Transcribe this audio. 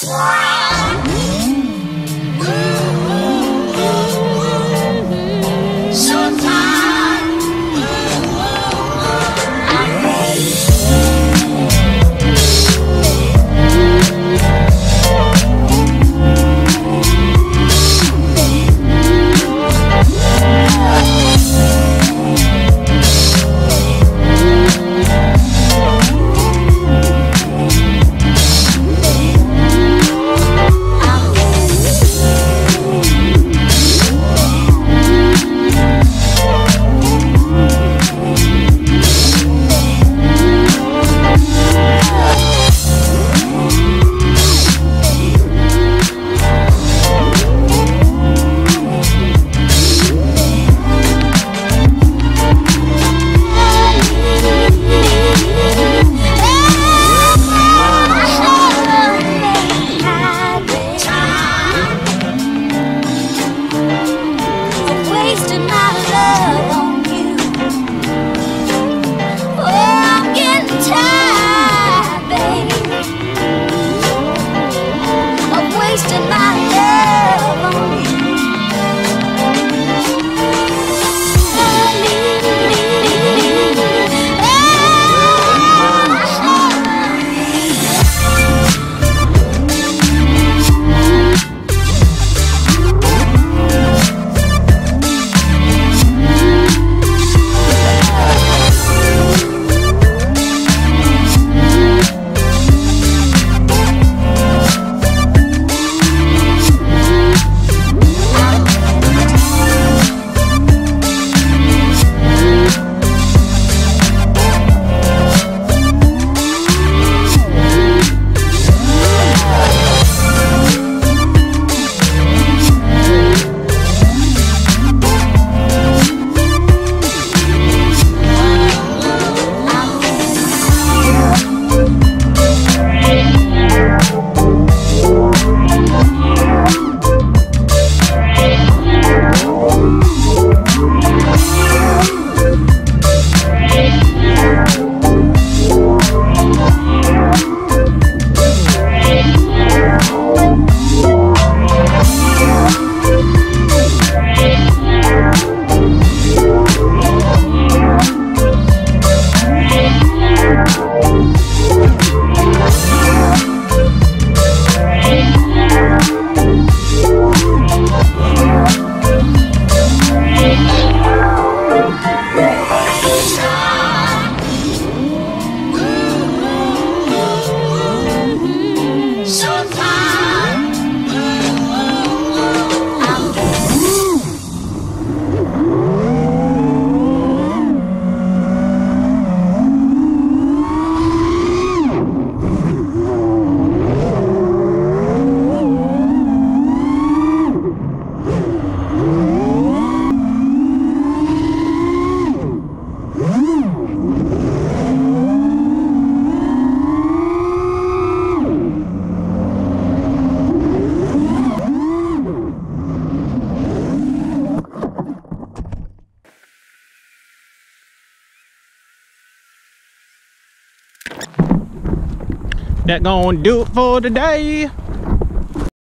That's gonna do it for today.